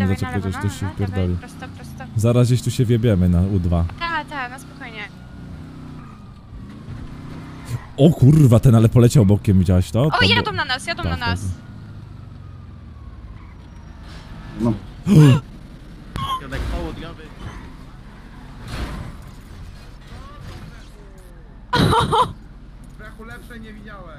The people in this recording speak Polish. musimy zaczepiać, aż to się pierdoli. Prosto. Zaraz gdzieś tu się wiebiemy na U2. Tak, no spokojnie. O kurwa, ten ale poleciał bokiem, widziałaś to? O, jadą na nas, jadą na nas. No. Strachu lepsze nie widziałem.